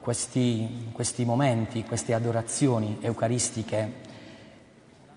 questi momenti, queste adorazioni eucaristiche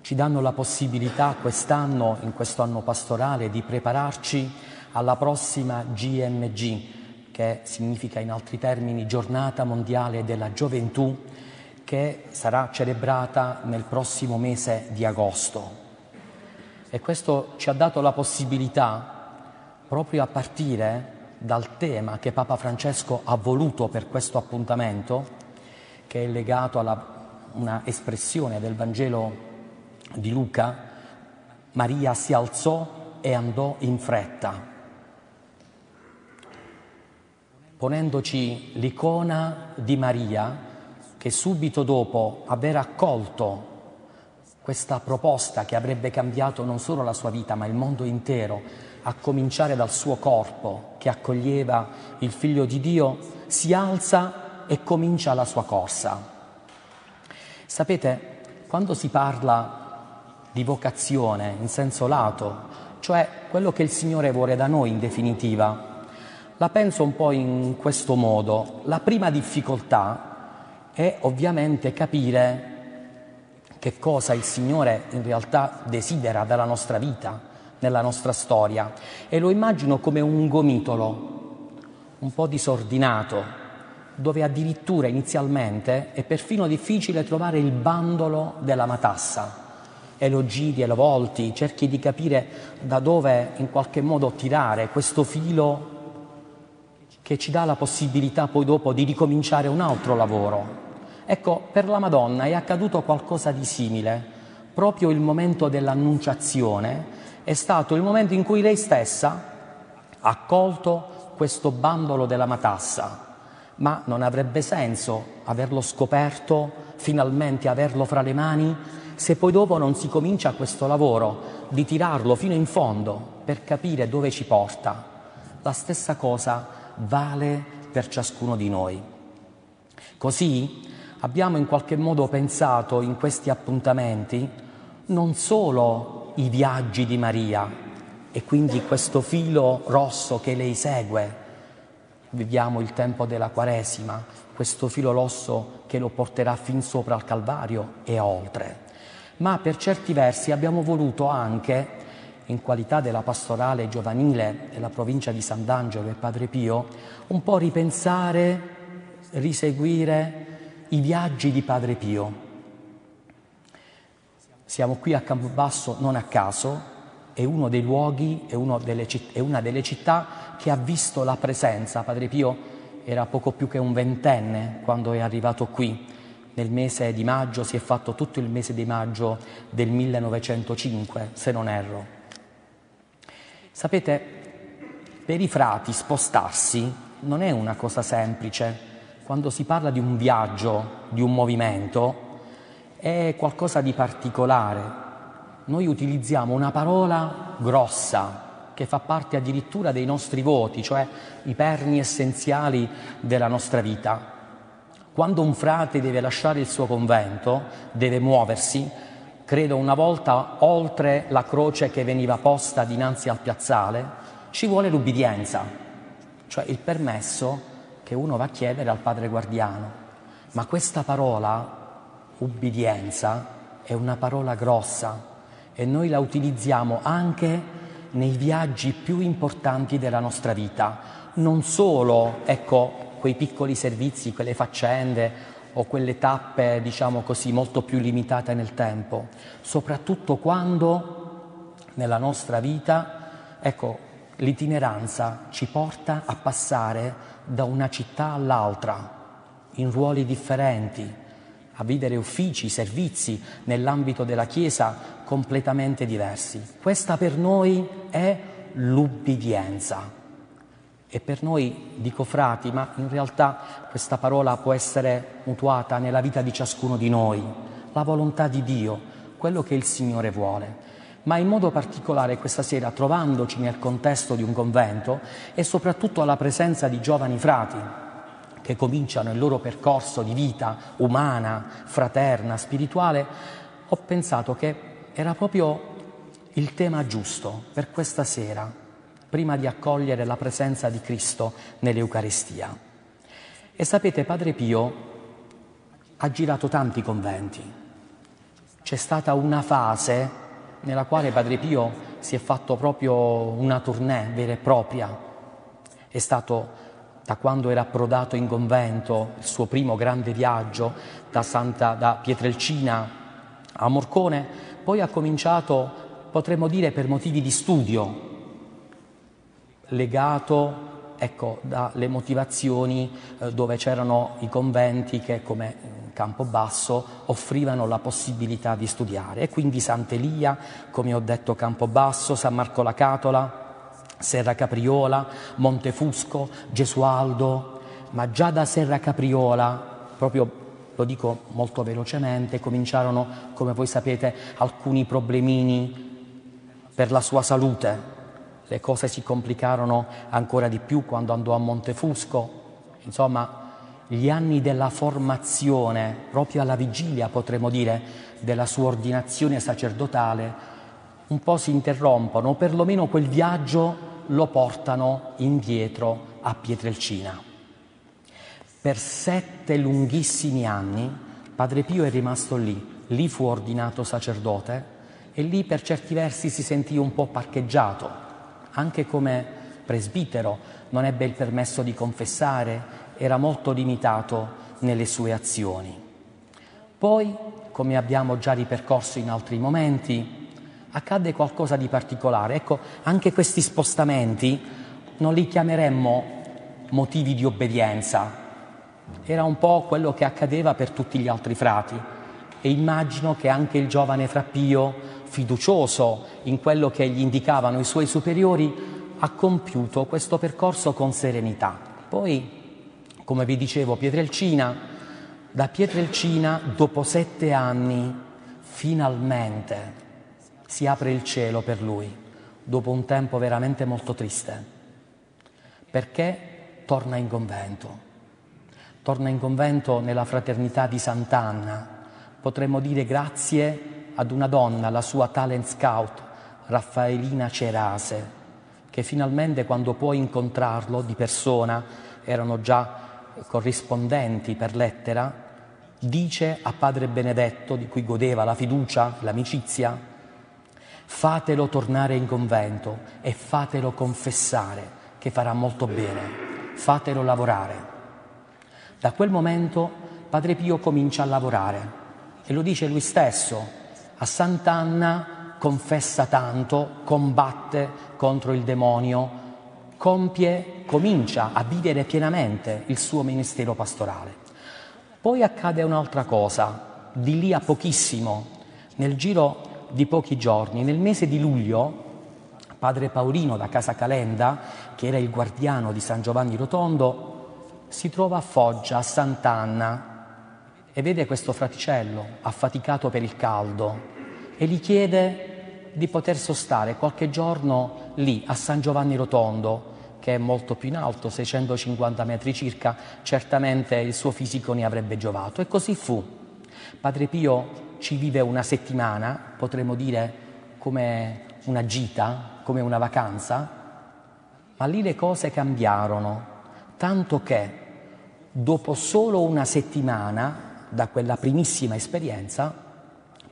ci danno la possibilità quest'anno, in questo anno pastorale, di prepararci alla prossima GMG, che significa in altri termini Giornata Mondiale della Gioventù, che sarà celebrata nel prossimo mese di agosto. E questo ci ha dato la possibilità, proprio a partire dal tema che Papa Francesco ha voluto per questo appuntamento, che è legato a una espressione del Vangelo di Luca: Maria si alzò e andò in fretta, ponendoci l'icona di Maria che subito dopo aver accolto questa proposta che avrebbe cambiato non solo la sua vita ma il mondo intero, a cominciare dal suo corpo che accoglieva il Figlio di Dio, si alza e comincia la sua corsa. Sapete, quando si parla di vocazione in senso lato, cioè quello che il Signore vuole da noi in definitiva, la penso un po' in questo modo. La prima difficoltà è ovviamente capire che cosa il Signore in realtà desidera dalla nostra vita, nella nostra storia, e lo immagino come un gomitolo un po' disordinato, dove addirittura inizialmente è perfino difficile trovare il bandolo della matassa. E lo giri e lo volti, cerchi di capire da dove in qualche modo tirare questo filo che ci dà la possibilità poi dopo di ricominciare un altro lavoro. Ecco, per la Madonna è accaduto qualcosa di simile. Proprio il momento dell'Annunciazione è stato il momento in cui lei stessa ha colto questo bandolo della matassa, ma non avrebbe senso averlo scoperto, finalmente averlo fra le mani, se poi dopo non si comincia questo lavoro di tirarlo fino in fondo per capire dove ci porta. La stessa cosa vale per ciascuno di noi. Così abbiamo in qualche modo pensato in questi appuntamenti non solo i viaggi di Maria e quindi questo filo rosso che lei segue. Viviamo il tempo della Quaresima, questo filo rosso che lo porterà fin sopra al Calvario e oltre. Ma per certi versi abbiamo voluto anche, in qualità della pastorale giovanile della provincia di Sant'Angelo e Padre Pio, un po' ripensare, riseguire i viaggi di Padre Pio. Siamo qui a Campobasso non a caso, è uno dei luoghi, è una delle città che ha visto la presenza. Padre Pio era poco più che un ventenne quando è arrivato qui. Nel mese di maggio, si è fatto tutto il mese di maggio del 1905, se non erro. Sapete, per i frati spostarsi non è una cosa semplice. Quando si parla di un viaggio, di un movimento, è qualcosa di particolare. Noi utilizziamo una parola grossa, che fa parte addirittura dei nostri voti, cioè i perni essenziali della nostra vita. Quando un frate deve lasciare il suo convento, deve muoversi, credo una volta oltre la croce che veniva posta dinanzi al piazzale, ci vuole l'ubbidienza, cioè il permesso che uno va a chiedere al padre guardiano. Ma questa parola, ubbidienza, è una parola grossa e noi la utilizziamo anche nei viaggi più importanti della nostra vita. Non solo, ecco, quei piccoli servizi, quelle faccende o quelle tappe, diciamo così, molto più limitate nel tempo, soprattutto quando nella nostra vita, ecco, l'itineranza ci porta a passare da una città all'altra, in ruoli differenti, a vivere uffici, servizi nell'ambito della Chiesa completamente diversi. Questa per noi è l'ubbidienza. E per noi, dico frati, ma in realtà questa parola può essere mutuata nella vita di ciascuno di noi, la volontà di Dio, quello che il Signore vuole. Ma in modo particolare questa sera, trovandoci nel contesto di un convento e soprattutto alla presenza di giovani frati che cominciano il loro percorso di vita umana, fraterna, spirituale, ho pensato che era proprio il tema giusto per questa sera, prima di accogliere la presenza di Cristo nell'Eucarestia. E sapete, Padre Pio ha girato tanti conventi. C'è stata una fase nella quale Padre Pio si è fatto proprio una tournée vera e propria. È stato, da quando era approdato in convento, il suo primo grande viaggio da Pietrelcina a Morcone, poi ha cominciato, potremmo dire, per motivi di studio, legato, ecco, dalle motivazioni dove c'erano i conventi che, come Campobasso, offrivano la possibilità di studiare. E quindi Sant'Elia, come ho detto, Campobasso, San Marco la Catola, Serra Capriola, Montefusco, Gesualdo. Ma già da Serra Capriola, proprio lo dico molto velocemente, cominciarono, come voi sapete, alcuni problemini per la sua salute. Le cose si complicarono ancora di più quando andò a Montefusco. Insomma, gli anni della formazione, proprio alla vigilia, potremmo dire, della sua ordinazione sacerdotale, un po' si interrompono, o perlomeno quel viaggio lo portano indietro a Pietrelcina. Per 7 lunghissimi anni Padre Pio è rimasto lì fu ordinato sacerdote, e lì per certi versi si sentì un po' parcheggiato, anche come presbitero, non ebbe il permesso di confessare, era molto limitato nelle sue azioni. Poi, come abbiamo già ripercorso in altri momenti, accadde qualcosa di particolare. Ecco, anche questi spostamenti non li chiameremmo motivi di obbedienza. Era un po' quello che accadeva per tutti gli altri frati. E immagino che anche il giovane Fra Pio, fiducioso in quello che gli indicavano i suoi superiori, ha compiuto questo percorso con serenità. Poi, come vi dicevo, Pietrelcina. Da Pietrelcina, dopo 7 anni, finalmente si apre il cielo per lui, dopo un tempo veramente molto triste, perché torna in convento. Torna in convento nella fraternità di Sant'Anna, potremmo dire grazie ad una donna, la sua talent scout, Raffaelina Cerase, che finalmente, quando può incontrarlo di persona, erano già corrispondenti per lettera, dice a Padre Benedetto, di cui godeva la fiducia, l'amicizia: fatelo tornare in convento e fatelo confessare, che farà molto bene, fatelo lavorare. Da quel momento Padre Pio comincia a lavorare, e lo dice lui stesso: a Sant'Anna confessa tanto, combatte contro il demonio, comincia a vivere pienamente il suo ministero pastorale. Poi accade un'altra cosa, di lì a pochissimo, nel giro di pochi giorni, nel mese di luglio, Padre Paolino da Casacalenda, che era il guardiano di San Giovanni Rotondo, si trova a Foggia, a Sant'Anna, e vede questo fraticello affaticato per il caldo, e gli chiede di poter sostare qualche giorno lì a San Giovanni Rotondo, che è molto più in alto, 650 metri circa. Certamente il suo fisico ne avrebbe giovato, e così fu. Padre Pio ci vive una settimana, potremmo dire come una gita, come una vacanza, ma lì le cose cambiarono, tanto che dopo solo una settimana da quella primissima esperienza,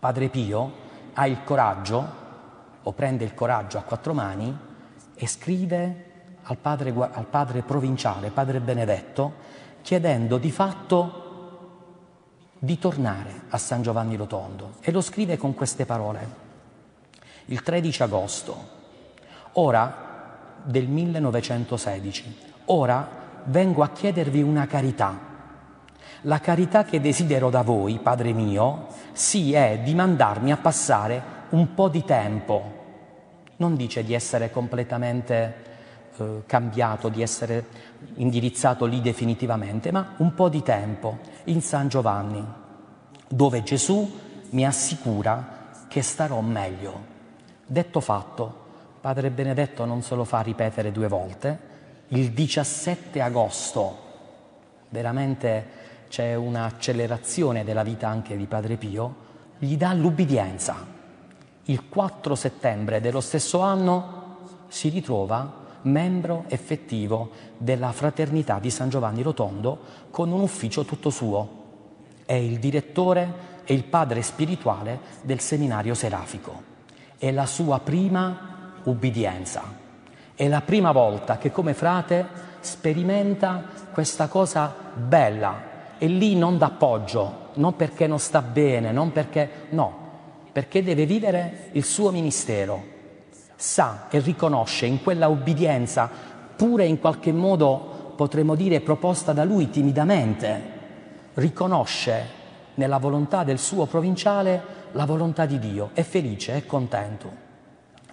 Padre Pio ha il coraggio, o prende il coraggio a 4 mani, e scrive al padre provinciale, Padre Benedetto, chiedendo di fatto di tornare a San Giovanni Rotondo, e lo scrive con queste parole: il 13 agosto, ora del 1916, ora vengo a chiedervi una carità. La carità che desidero da voi, Padre mio, è di mandarmi a passare un po' di tempo. Non dice di essere completamente cambiato, di essere indirizzato lì definitivamente, ma un po' di tempo in San Giovanni, dove Gesù mi assicura che starò meglio. Detto fatto, Padre Benedetto non se lo fa ripetere 2 volte. Il 17 agosto, veramente c'è un'accelerazione della vita anche di Padre Pio, gli dà l'ubbidienza. Il 4 settembre dello stesso anno si ritrova membro effettivo della Fraternità di San Giovanni Rotondo con un ufficio tutto suo. È il direttore e il padre spirituale del seminario serafico. È la sua prima ubbidienza. È la prima volta che come frate sperimenta questa cosa bella. E lì non d'appoggio, non perché non sta bene, non perché... no, perché deve vivere il suo ministero. Sa e riconosce in quella ubbidienza, pure in qualche modo, potremmo dire, proposta da lui timidamente, riconosce nella volontà del suo provinciale la volontà di Dio, è felice, è contento.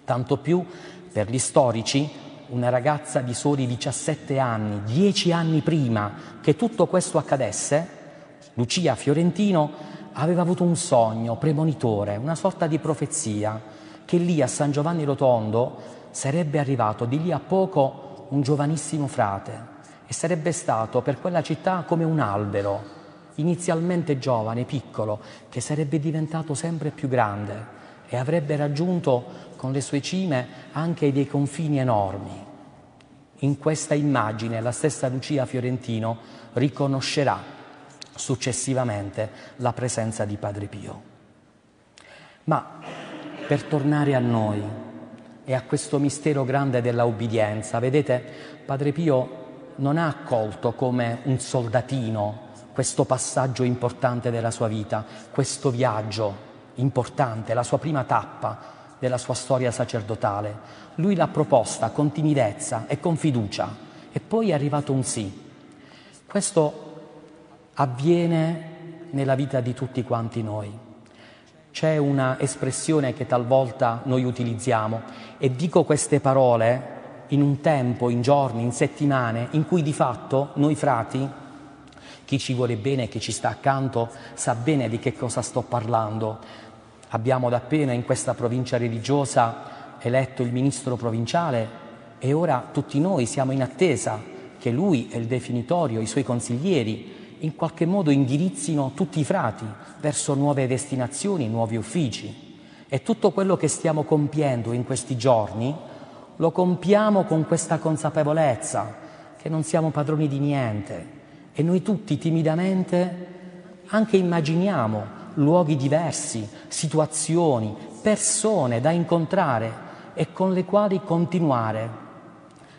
Tanto più per gli storici, una ragazza di soli 17 anni, 10 anni prima che tutto questo accadesse, Lucia Fiorentino aveva avuto un sogno premonitore, una sorta di profezia, che lì a San Giovanni Rotondo sarebbe arrivato di lì a poco un giovanissimo frate e sarebbe stato per quella città come un albero, inizialmente giovane, piccolo, che sarebbe diventato sempre più grande e avrebbe raggiunto con le sue cime anche dei confini enormi. In questa immagine la stessa Lucia Fiorentino riconoscerà successivamente la presenza di Padre Pio. Ma per tornare a noi e a questo mistero grande della ubbidienza, vedete, Padre Pio non ha accolto come un soldatino questo passaggio importante della sua vita, questo viaggio importante, la sua prima tappa della sua storia sacerdotale. Lui l'ha proposta con timidezza e con fiducia e poi è arrivato un sì. Questo avviene nella vita di tutti quanti noi. C'è una espressione che talvolta noi utilizziamo e dico queste parole in un tempo, in giorni, in settimane in cui di fatto noi frati, chi ci vuole bene e chi ci sta accanto sa bene di che cosa sto parlando. Abbiamo da appena in questa provincia religiosa eletto il ministro provinciale e ora tutti noi siamo in attesa che lui e il definitorio, i suoi consiglieri, in qualche modo indirizzino tutti i frati verso nuove destinazioni, nuovi uffici. E tutto quello che stiamo compiendo in questi giorni lo compiamo con questa consapevolezza che non siamo padroni di niente e noi tutti timidamente anche immaginiamo luoghi diversi, situazioni, persone da incontrare e con le quali continuare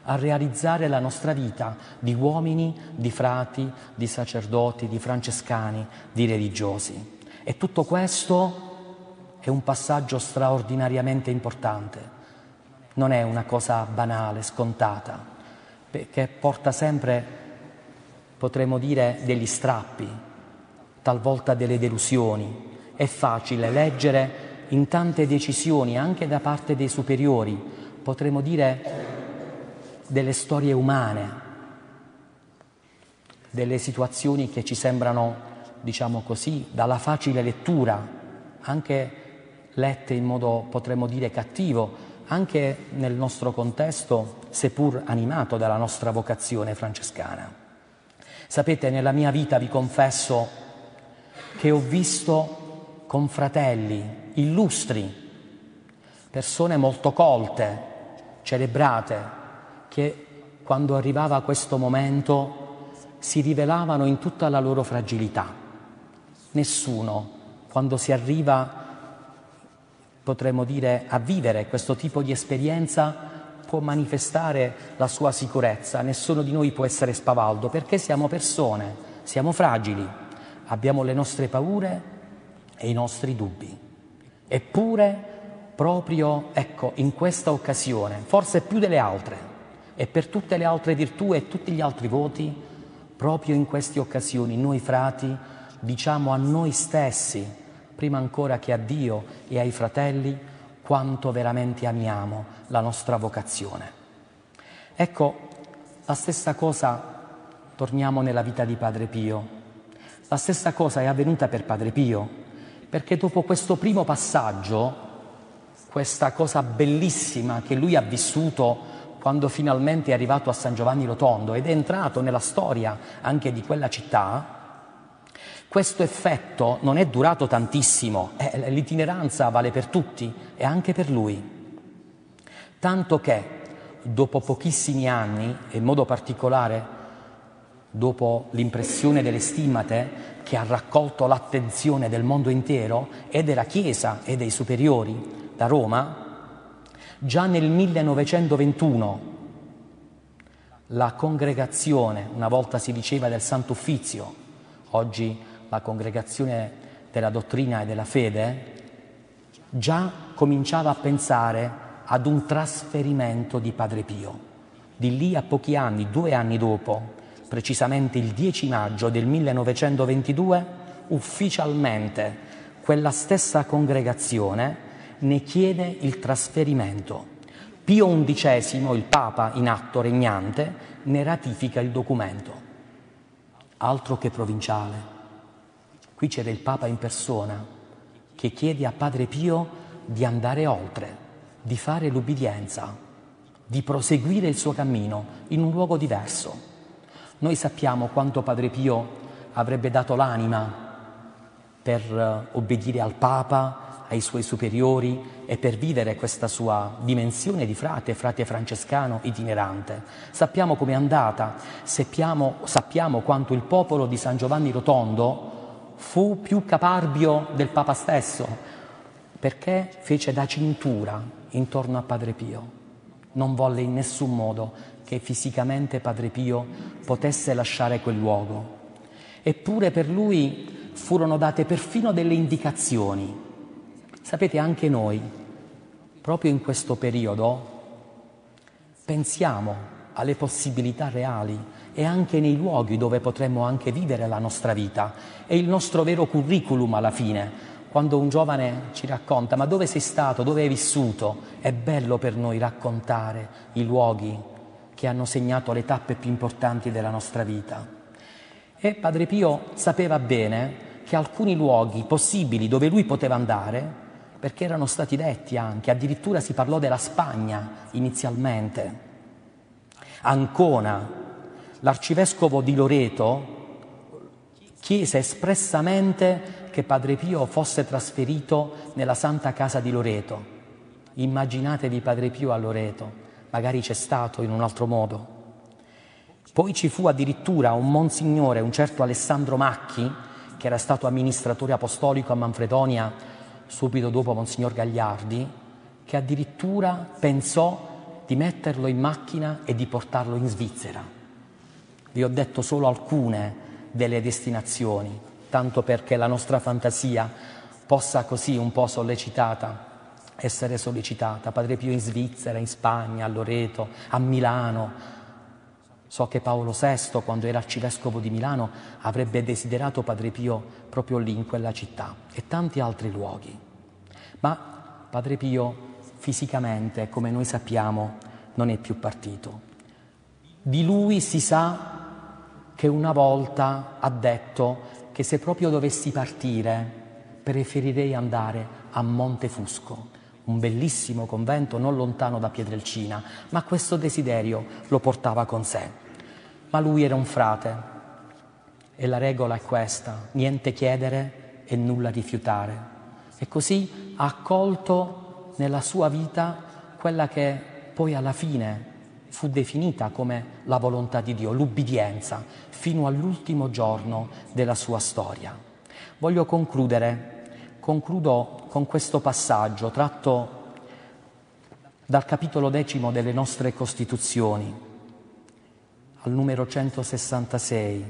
a realizzare la nostra vita di uomini, di frati, di sacerdoti, di francescani, di religiosi. E tutto questo è un passaggio straordinariamente importante. Non è una cosa banale, scontata, perché porta sempre, potremmo dire, degli strappi, talvolta delle delusioni. È facile leggere in tante decisioni, anche da parte dei superiori, potremmo dire delle storie umane, delle situazioni che ci sembrano, diciamo così, dalla facile lettura, anche lette in modo, potremmo dire, cattivo, anche nel nostro contesto, seppur animato dalla nostra vocazione francescana. Sapete, nella mia vita vi confesso che ho visto confratelli illustri, persone molto colte, celebrate, che quando arrivava questo momento si rivelavano in tutta la loro fragilità. Nessuno, quando si arriva, potremmo dire, a vivere questo tipo di esperienza, può manifestare la sua sicurezza. Nessuno di noi può essere spavaldo, perché siamo persone, siamo fragili, abbiamo le nostre paure e i nostri dubbi. Eppure, proprio, ecco, in questa occasione, forse più delle altre, e per tutte le altre virtù e tutti gli altri voti, proprio in queste occasioni noi frati diciamo a noi stessi, prima ancora che a Dio e ai fratelli, quanto veramente amiamo la nostra vocazione. Ecco, la stessa cosa, torniamo nella vita di Padre Pio, la stessa cosa è avvenuta per Padre Pio, perché dopo questo primo passaggio, questa cosa bellissima che lui ha vissuto quando finalmente è arrivato a San Giovanni Rotondo ed è entrato nella storia anche di quella città, questo effetto non è durato tantissimo, l'itineranza vale per tutti e anche per lui. Tanto che dopo pochissimi anni, e in modo particolare dopo l'impressione delle stimmate, che ha raccolto l'attenzione del mondo intero e della Chiesa e dei superiori da Roma, già nel 1921 la congregazione, una volta si diceva del Santo Uffizio, oggi la congregazione della dottrina e della fede, già cominciava a pensare ad un trasferimento di Padre Pio. Di lì a pochi anni, 2 anni dopo, precisamente il 10 maggio del 1922, ufficialmente quella stessa congregazione ne chiede il trasferimento. Pio XI, il Papa in atto regnante, ne ratifica il documento. Altro che provinciale. Qui c'era il Papa in persona che chiede a Padre Pio di andare oltre, di fare l'ubbidienza, di proseguire il suo cammino in un luogo diverso. Noi sappiamo quanto Padre Pio avrebbe dato l'anima per obbedire al Papa, ai suoi superiori e per vivere questa sua dimensione di frate francescano itinerante. Sappiamo com'è andata, sappiamo quanto il popolo di San Giovanni Rotondo fu più caparbio del Papa stesso, perché fece da cintura intorno a Padre Pio. Non volle in nessun modo che fisicamente Padre Pio potesse lasciare quel luogo. Eppure per lui furono date perfino delle indicazioni. Sapete, anche noi, proprio in questo periodo, pensiamo alle possibilità reali e anche nei luoghi dove potremmo anche vivere la nostra vita. È il nostro vero curriculum alla fine. Quando un giovane ci racconta, ma dove sei stato, dove hai vissuto? È bello per noi raccontare i luoghi che hanno segnato le tappe più importanti della nostra vita. E Padre Pio sapeva bene che alcuni luoghi possibili dove lui poteva andare, perché erano stati detti anche, addirittura si parlò della Spagna inizialmente. Ancona, l'arcivescovo di Loreto chiese espressamente che Padre Pio fosse trasferito nella Santa Casa di Loreto. Immaginatevi Padre Pio a Loreto. Magari c'è stato in un altro modo. Poi ci fu addirittura un monsignore, un certo Alessandro Macchi, che era stato amministratore apostolico a Manfredonia subito dopo Monsignor Gagliardi, che addirittura pensò di metterlo in macchina e di portarlo in Svizzera. Vi ho detto solo alcune delle destinazioni, tanto perché la nostra fantasia possa così un po' essere sollecitata, Padre Pio in Svizzera, in Spagna, a Loreto, a Milano. So che Paolo VI, quando era arcivescovo di Milano, avrebbe desiderato Padre Pio proprio lì, in quella città, e tanti altri luoghi. Ma Padre Pio fisicamente, come noi sappiamo, non è più partito. Di lui si sa che una volta ha detto che se proprio dovessi partire, preferirei andare a Montefusco, un bellissimo convento non lontano da Pietrelcina, ma questo desiderio lo portava con sé. Ma lui era un frate e la regola è questa: niente chiedere e nulla rifiutare. E così ha accolto nella sua vita quella che poi alla fine fu definita come la volontà di Dio, l'ubbidienza, fino all'ultimo giorno della sua storia. Voglio concludo con questo passaggio tratto dal capitolo 10 delle nostre Costituzioni, al numero 166,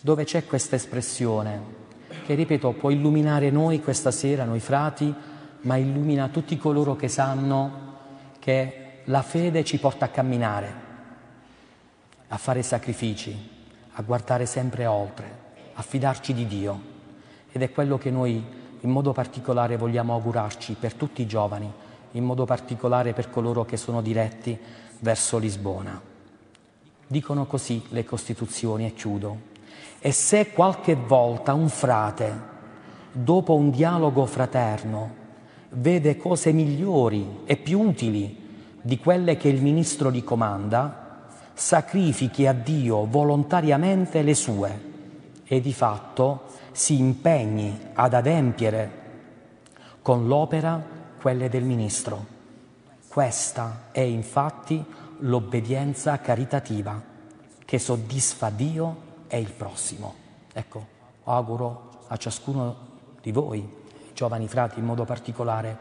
dove c'è questa espressione che, ripeto, può illuminare noi questa sera, noi frati, ma illumina tutti coloro che sanno che la fede ci porta a camminare, a fare sacrifici, a guardare sempre oltre, a fidarci di Dio. Ed è quello che noi in modo particolare vogliamo augurarci per tutti i giovani, in modo particolare per coloro che sono diretti verso Lisbona. Dicono così le Costituzioni, e chiudo. E se qualche volta un frate, dopo un dialogo fraterno, vede cose migliori e più utili di quelle che il ministro gli comanda, sacrifichi a Dio volontariamente le sue e di fatto si impegni ad adempiere con l'opera quelle del ministro. Questa è infatti l'obbedienza caritativa che soddisfa Dio e il prossimo. Ecco, auguro a ciascuno di voi, giovani frati in modo particolare,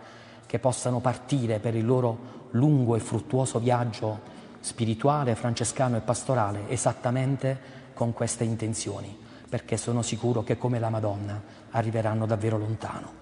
che possano partire per il loro lungo e fruttuoso viaggio spirituale, francescano e pastorale, esattamente con queste intenzioni, perché sono sicuro che come la Madonna arriveranno davvero lontano.